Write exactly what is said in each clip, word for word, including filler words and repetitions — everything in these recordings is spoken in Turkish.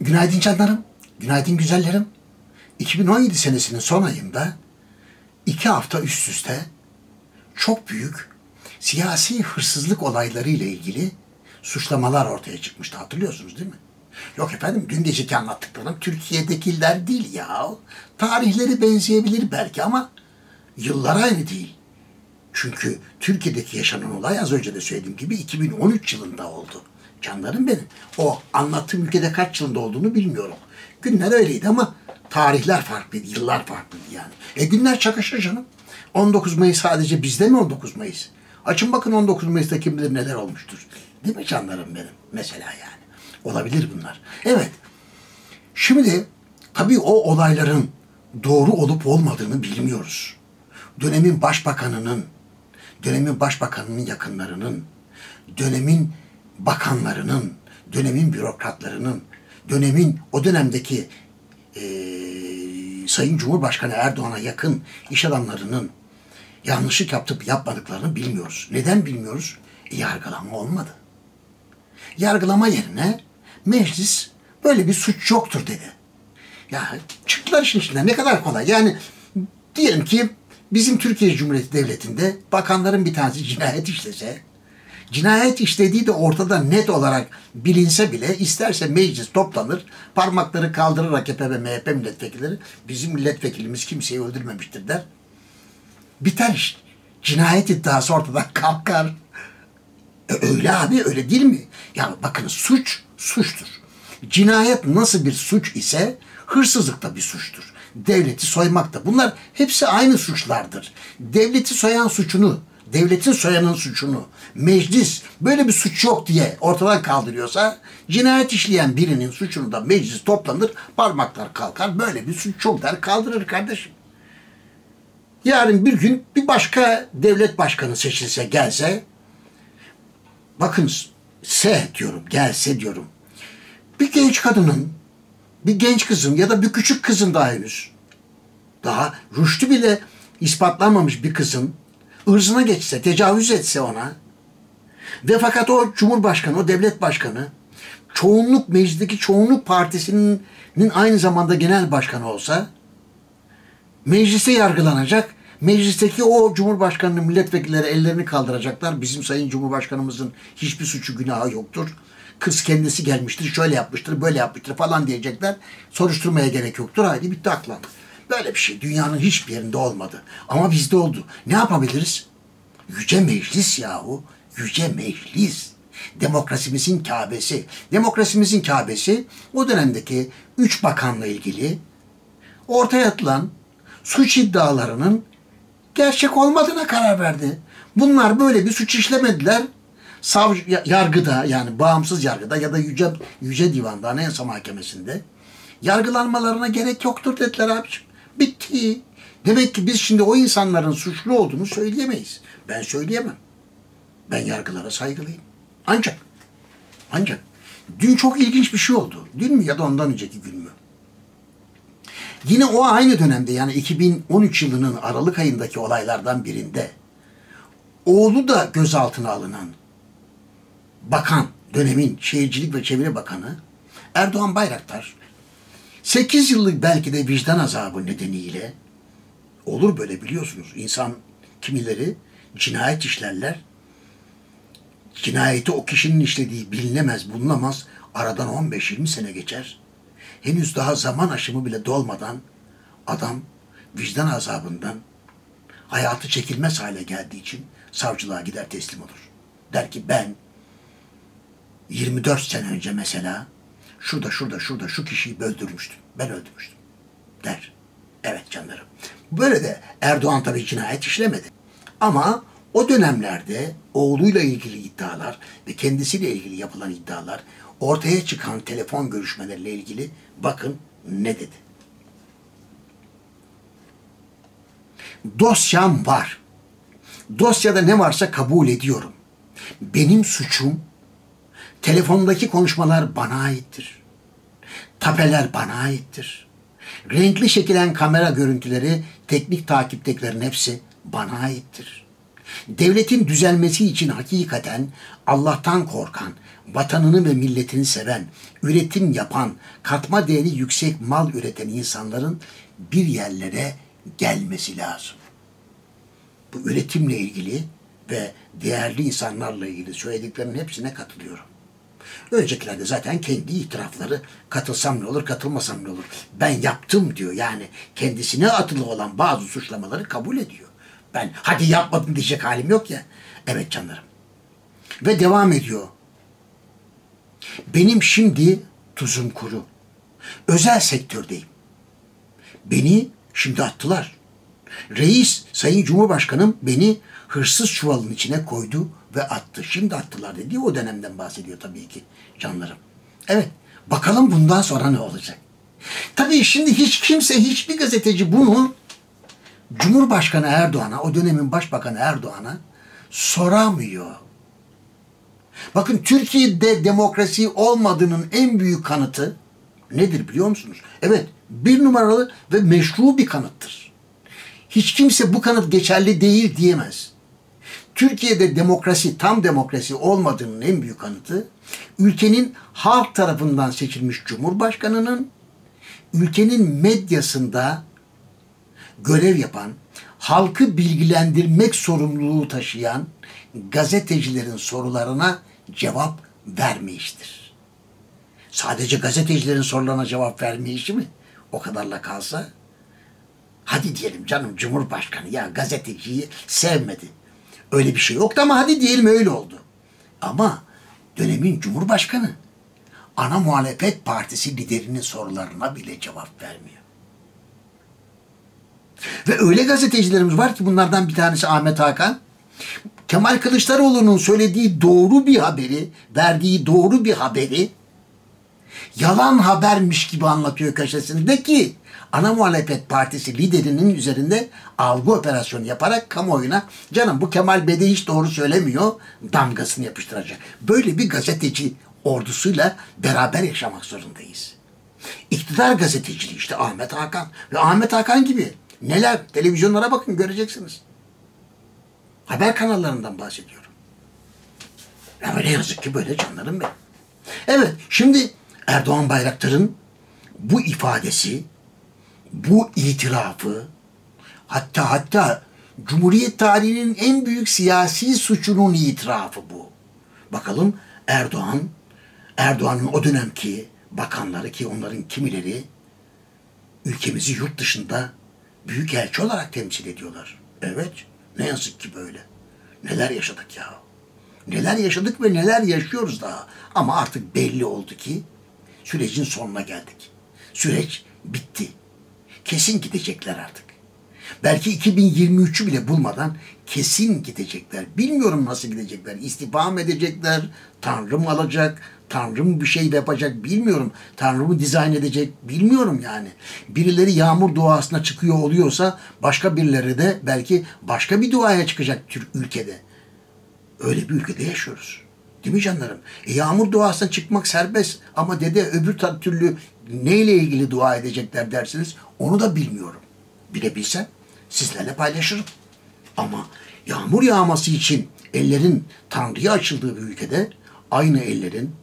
Günaydın canlarım, günaydın güzellerim. iki bin on yedi senesinin son ayında iki hafta üst üste çok büyük siyasi hırsızlık olayları ile ilgili suçlamalar ortaya çıkmıştı, hatırlıyorsunuz değil mi? Yok efendim, dün geceki anlattıklarım Türkiye'dekiler değil ya. Tarihleri benzeyebilir belki ama yıllar aynı değil. Çünkü Türkiye'deki yaşanan olay az önce de söylediğim gibi iki bin on üç yılında oldu. Canlarım benim. O anlattığım ülkede kaç yılında olduğunu bilmiyorum. Günler öyleydi ama tarihler farklıydı, yıllar farklıydı yani. E günler çakışır canım. on dokuz Mayıs sadece bizde mi on dokuz Mayıs? Açın bakın on dokuz Mayıs'ta kim bilir neler olmuştur. Değil mi canlarım benim? Mesela yani. Olabilir bunlar. Evet. Şimdi tabii o olayların doğru olup olmadığını bilmiyoruz. Dönemin başbakanının, dönemin başbakanının yakınlarının, dönemin bakanlarının, dönemin bürokratlarının, dönemin o dönemdeki e, Sayın Cumhurbaşkanı Erdoğan'a yakın iş adamlarının yanlışlık yaptıp yapmadıklarını bilmiyoruz. Neden bilmiyoruz? E, yargılama olmadı. Yargılama yerine meclis böyle bir suç yoktur dedi. Ya çıktılar işin içinden, ne kadar kolay. Yani diyelim ki bizim Türkiye Cumhuriyeti Devleti'nde bakanların bir tanesi cinayet işlese, cinayet işlediği de ortada net olarak bilinse bile isterse meclis toplanır, parmakları kaldırarak H P ve M H P milletvekilleri bizim milletvekilimiz kimseyi öldürmemiştir der. Biter iş. Cinayet iddiası ortadan kalkar. E öyle abi, öyle değil mi? Ya bakın, suç suçtur. Cinayet nasıl bir suç ise hırsızlık da bir suçtur. Devleti soymak da. Bunlar hepsi aynı suçlardır. Devleti soyan suçunu, devletin soyanın suçunu meclis böyle bir suç yok diye ortadan kaldırıyorsa, cinayet işleyen birinin suçunu da meclis toplanır, parmaklar kalkar, böyle bir suç yok der, kaldırır kardeşim. Yarın bir gün bir başka devlet başkanı seçilse, gelse, bakınız se diyorum, gelse diyorum, bir genç kadının, bir genç kızın ya da bir küçük kızın, daha henüz daha rüştü bile ispatlanmamış bir kızın ırzına geçse, tecavüz etse ona ve fakat o Cumhurbaşkanı, o devlet başkanı çoğunluk, meclisteki çoğunluk partisinin aynı zamanda genel başkanı olsa, mecliste yargılanacak, meclisteki o Cumhurbaşkanı'nın milletvekilleri ellerini kaldıracaklar. Bizim Sayın Cumhurbaşkanımızın hiçbir suçu, günahı yoktur. Kız kendisi gelmiştir, şöyle yapmıştır, böyle yapmıştır falan diyecekler. Soruşturmaya gerek yoktur. Haydi bitti, aklandı. Böyle bir şey dünyanın hiçbir yerinde olmadı. Ama bizde oldu. Ne yapabiliriz? Yüce Meclis yahu. Yüce Meclis. Demokrasimizin Kâbesi. Demokrasimizin Kâbesi o dönemdeki üç bakanla ilgili ortaya atılan suç iddialarının gerçek olmadığına karar verdi. Bunlar böyle bir suç işlemediler. Savcı, yargıda, yani bağımsız yargıda ya da Yüce, Yüce Divan'da, Anayasa Mahkemesi'nde yargılanmalarına gerek yoktur dediler abiciğim. Bitti. Demek ki biz şimdi o insanların suçlu olduğunu söyleyemeyiz. Ben söyleyemem. Ben yargılara saygılıyım. Ancak, ancak dün çok ilginç bir şey oldu. Dün mü ya da ondan önceki gün mü? Yine o aynı dönemde, yani iki bin on üç yılının Aralık ayındaki olaylardan birinde oğlu da gözaltına alınan bakan, dönemin Şehircilik ve Çevre Bakanı Erdoğan Bayraktar, sekiz yıllık belki de vicdan azabı nedeniyle, olur böyle biliyorsunuz, insan kimileri cinayet işlerler, cinayeti o kişinin işlediği bilinemez, bulunamaz, aradan on beş yirmi sene geçer, henüz daha zaman aşımı bile dolmadan adam vicdan azabından hayatı çekilmez hale geldiği için savcılığa gider, teslim olur. Der ki ben yirmi dört sene önce mesela şurada şurada şurada şu kişiyi öldürmüştüm. Ben öldürmüştüm der. Evet canlarım. Böyle de Erdoğan tabii cinayet işlemedi. Ama o dönemlerde oğluyla ilgili iddialar ve kendisiyle ilgili yapılan iddialar, ortaya çıkan telefon görüşmeleriyle ilgili bakın ne dedi. Dosyam var. Dosyada ne varsa kabul ediyorum. Benim suçum, telefondaki konuşmalar bana aittir. Tapeler bana aittir. Renkli çekilen kamera görüntüleri, teknik takiptekilerin hepsi bana aittir. Devletin düzelmesi için hakikaten Allah'tan korkan, vatanını ve milletini seven, üretim yapan, katma değeri yüksek mal üreten insanların bir yerlere gelmesi lazım. Bu üretimle ilgili ve değerli insanlarla ilgili söylediklerimin hepsine katılıyorum. Öncekilerde zaten kendi itirafları, katılsam ne olur, katılmasam ne olur, ben yaptım diyor. Yani kendisine atılı olan bazı suçlamaları kabul ediyor. Ben hadi yapmadım diyecek halim yok ya. Evet canlarım. Ve devam ediyor. Benim şimdi tuzum kuru. Özel sektördeyim. Beni şimdi attılar. Reis, Sayın Cumhurbaşkanım beni hırsız çuvalın içine koydu ve attı. Şimdi attılar dediği o dönemden bahsediyor tabii ki canlarım. Evet, bakalım bundan sonra ne olacak? Tabii şimdi hiç kimse, hiçbir gazeteci bunu Cumhurbaşkanı Erdoğan'a, o dönemin Başbakanı Erdoğan'a soramıyor. Bakın, Türkiye'de demokrasi olmadığının en büyük kanıtı nedir biliyor musunuz? Evet, bir numaralı ve meşru bir kanıttır. Hiç kimse bu kanıt geçerli değil diyemez. Türkiye'de demokrasi, tam demokrasi olmadığının en büyük kanıtı, ülkenin halk tarafından seçilmiş Cumhurbaşkanı'nın, ülkenin medyasında görev yapan, halkı bilgilendirmek sorumluluğu taşıyan gazetecilerin sorularına cevap vermeyiştir. Sadece gazetecilerin sorularına cevap vermeyişi mi? O kadarla kalsa, hadi diyelim canım Cumhurbaşkanı ya gazeteciyi sevmedi. Öyle bir şey yoktu ama hadi diyelim öyle oldu. Ama dönemin Cumhurbaşkanı ana muhalefet partisi liderinin sorularına bile cevap vermiyor. Ve öyle gazetecilerimiz var ki bunlardan bir tanesi Ahmet Hakan. Kemal Kılıçdaroğlu'nun söylediği doğru bir haberi, verdiği doğru bir haberi yalan habermiş gibi anlatıyor köşesindeki ana muhalefet partisi liderinin üzerinde algı operasyonu yaparak kamuoyuna canım bu Kemal Bey de hiç doğru söylemiyor damgasını yapıştıracak. Böyle bir gazeteci ordusuyla beraber yaşamak zorundayız. İktidar gazeteciliği işte Ahmet Hakan ve Ahmet Hakan gibi neler, televizyonlara bakın göreceksiniz. Haber kanallarından bahsediyorum. Ama ne yazık ki böyle canlarım benim. Evet, şimdi Erdoğan Bayraktar'ın bu ifadesi, bu itirafı, hatta hatta Cumhuriyet tarihinin en büyük siyasi suçunun itirafı bu. Bakalım Erdoğan, Erdoğan'ın o dönemki bakanları ki onların kimileri ülkemizi yurt dışında büyükelçi olarak temsil ediyorlar. Evet, ne yazık ki böyle. Neler yaşadık ya. Neler yaşadık ve neler yaşıyoruz daha. Ama artık belli oldu ki sürecin sonuna geldik. Süreç bitti. Kesin gidecekler artık. Belki iki bin yirmi üçü bile bulmadan kesin gidecekler. Bilmiyorum nasıl gidecekler. İstifa mı edecekler? Tanrı mı alacak? Tanrı mı bir şey yapacak? Bilmiyorum. Tanrı mı dizayn edecek? Bilmiyorum yani. Birileri yağmur duasına çıkıyor oluyorsa başka birileri de belki başka bir duaya çıkacak Türk ülkede. Öyle bir ülkede yaşıyoruz. Değil mi canlarım? E, yağmur duasına çıkmak serbest ama dede öbür türlü neyle ilgili dua edecekler dersiniz onu da bilmiyorum. Bilebilsem sizlerle paylaşırım. Ama yağmur yağması için ellerin Tanrı'ya açıldığı bir ülkede aynı ellerin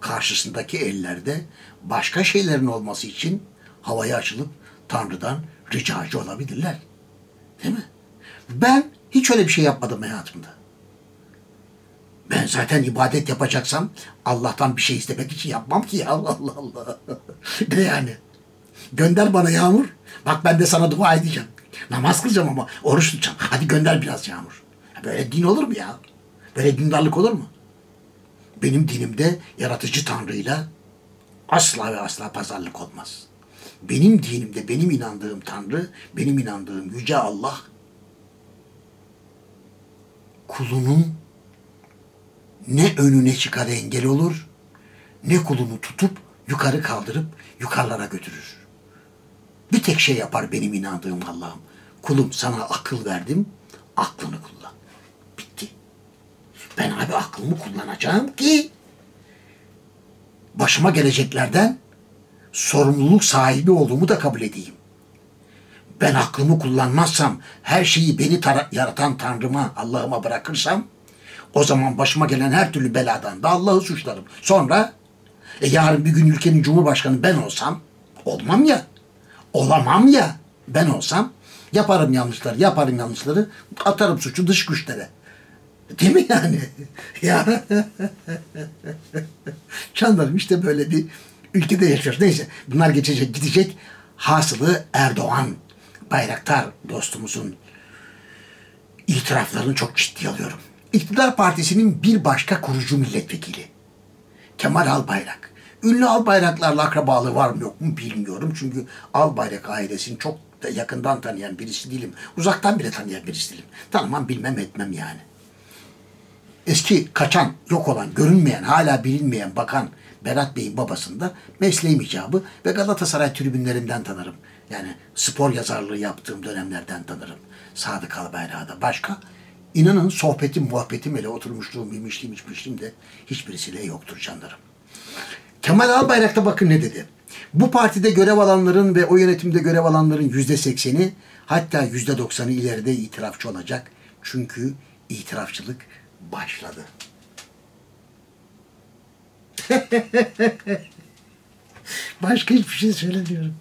karşısındaki ellerde başka şeylerin olması için havaya açılıp Tanrı'dan ricacı olabilirler. Değil mi? Ben hiç öyle bir şey yapmadım hayatımda. Ben zaten ibadet yapacaksam Allah'tan bir şey istemek için yapmam ki ya. Allah Allah. Ne yani? Gönder bana yağmur. Bak ben de sana dua edeceğim. Namaz kılacağım ama oruç tutacağım. Hadi gönder biraz yağmur. Böyle din olur mu ya? Böyle dindarlık olur mu? Benim dinimde yaratıcı Tanrı'yla asla ve asla pazarlık olmaz. Benim dinimde benim inandığım Tanrı, benim inandığım Yüce Allah kulunun ne önüne çıkar engel olur, ne kulunu tutup yukarı kaldırıp yukarılara götürür. Bir tek şey yapar benim inandığım Allah'ım. Kulum sana akıl verdim, aklını kullan. Bitti. Ben abi aklımı kullanacağım ki başıma geleceklerden sorumluluk sahibi olduğumu da kabul edeyim. Ben aklımı kullanmazsam, her şeyi beni yaratan Tanrıma, Allah'ıma bırakırsam O zaman başıma gelen her türlü beladan da Allah'ı suçlarım. Sonra e, yarın bir gün ülkenin cumhurbaşkanı ben olsam, olmam ya, olamam ya, ben olsam yaparım yanlışları, yaparım yanlışları, atarım suçu dış güçlere. Değil mi yani? Ya. Canlarım, işte böyle bir ülkede yaşıyoruz. Neyse, bunlar geçecek, gidecek. Hasılı Erdoğan Bayraktar dostumuzun itiraflarını çok ciddiye alıyorum. İktidar Partisi'nin bir başka kurucu milletvekili Kemal Albayrak. Ünlü Albayraklarla akrabalığı var mı yok mu bilmiyorum. Çünkü Albayrak ailesini çok da yakından tanıyan birisi değilim. Uzaktan bile tanıyan birisi değilim. Tanımam, bilmem, etmem yani. Eski kaçan, yok olan, görünmeyen, hala bilinmeyen bakan Berat Bey'in babasında mesleğim icabı ve Galatasaray tribünlerinden tanırım. Yani spor yazarlığı yaptığım dönemlerden tanırım. Sadık Albayrak'a da başka. İnanın sohbetim, muhabbetim, hele oturmuşluğum, yemişliğim, içmişliğim de hiçbirisiyle yoktur canlarım. Kemal Albayrak'ta bakın ne dedi. Bu partide görev alanların ve o yönetimde görev alanların yüzde sekseni hatta yüzde doksanı ileride itirafçı olacak. Çünkü itirafçılık başladı. Başka hiçbir şey söylemiyorum.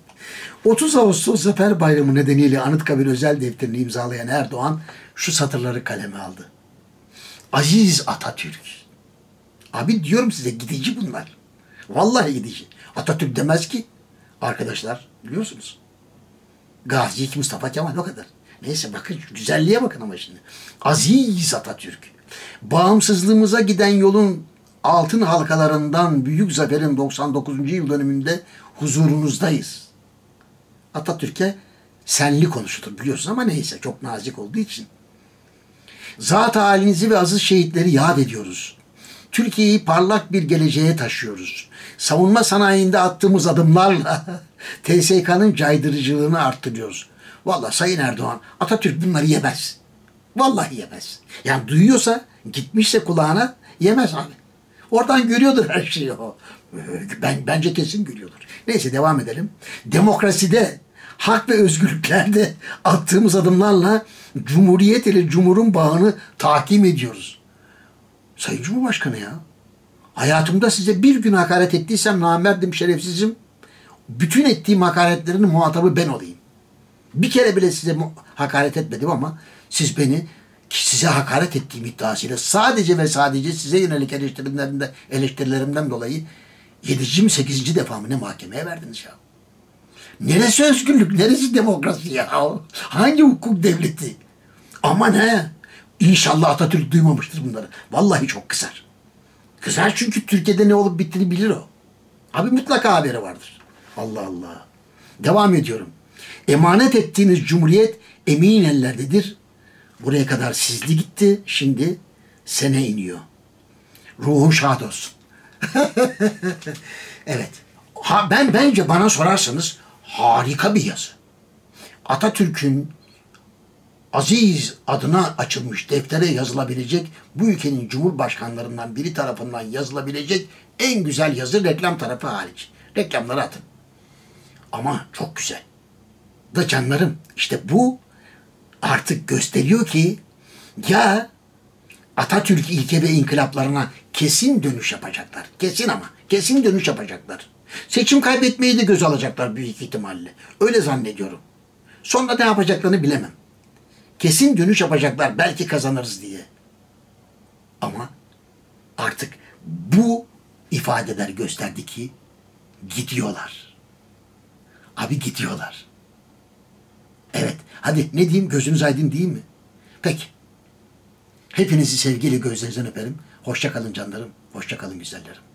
otuz Ağustos Zafer Bayramı nedeniyle Anıtkabir özel defterini imzalayan Erdoğan şu satırları kaleme aldı. Aziz Atatürk. Abi diyorum size, gidici bunlar. Vallahi gidici. Atatürk demez ki arkadaşlar, biliyorsunuz. Gazi Mustafa Kemal, o kadar. Neyse, bakın güzelliğe bakın ama şimdi. Aziz Atatürk. Bağımsızlığımıza giden yolun altın halkalarından büyük zaferin doksan dokuzuncu yıl dönümünde huzurunuzdayız. Atatürk'e senli konuşulur biliyorsun ama neyse, çok nazik olduğu için. Zat halinizi ve aziz şehitleri yad ediyoruz. Türkiye'yi parlak bir geleceğe taşıyoruz. Savunma sanayinde attığımız adımlarla T S K'nın caydırıcılığını arttırıyoruz. Vallahi Sayın Erdoğan, Atatürk bunları yemez. Vallahi yemez. Yani duyuyorsa, gitmişse kulağına, yemez abi. Oradan görüyordur her şeyi o. Ben, bence kesin görüyordur. Neyse, devam edelim. Demokraside, hak ve özgürlüklerde attığımız adımlarla Cumhuriyet ile Cumhur'un bağını tahkim ediyoruz. Sayın Cumhurbaşkanı ya. Hayatımda size bir gün hakaret ettiysem namerdim, şerefsizim. Bütün ettiğim hakaretlerin muhatabı ben olayım. Bir kere bile size hakaret etmedim ama siz beni, size hakaret ettiğim iddiasıyla sadece ve sadece size yönelik eleştirilerimden, eleştirilerimden dolayı yedinci mi sekizinci defa mı ne mahkemeye verdiniz ya? Neresi özgürlük, neresi demokrasi ya? Hangi hukuk devleti? Ama ne? İnşallah Atatürk duymamıştır bunları. Vallahi çok kızar. Kızar çünkü Türkiye'de ne olup bittiğini bilir o. Abi mutlaka haberi vardır. Allah Allah. Devam ediyorum. Emanet ettiğiniz Cumhuriyet emin ellerdedir. Buraya kadar sizli gitti. Şimdi sene iniyor. Ruhu şad olsun. Evet. Ha, ben bence bana sorarsanız harika bir yazı. Atatürk'ün aziz adına açılmış deftere yazılabilecek, bu ülkenin cumhurbaşkanlarından biri tarafından yazılabilecek en güzel yazı, reklam tarafı hariç. Reklamları atın. Ama çok güzel. Da canlarım, işte bu artık gösteriyor ki ya Atatürk ilke ve inkılaplarına kesin dönüş yapacaklar. Kesin ama. Kesin dönüş yapacaklar. Seçim kaybetmeyi de göz alacaklar büyük ihtimalle. Öyle zannediyorum. Sonra ne yapacaklarını bilemem. Kesin dönüş yapacaklar, belki kazanırız diye. Ama artık bu ifadeler gösterdi ki gidiyorlar. Abi gidiyorlar. Evet. Hadi ne diyeyim? Gözünüz aydın değil mi? Peki. Hepinizi sevgiyle gözlerinizden öperim. Hoşça kalın canlarım. Hoşça kalın güzellerim.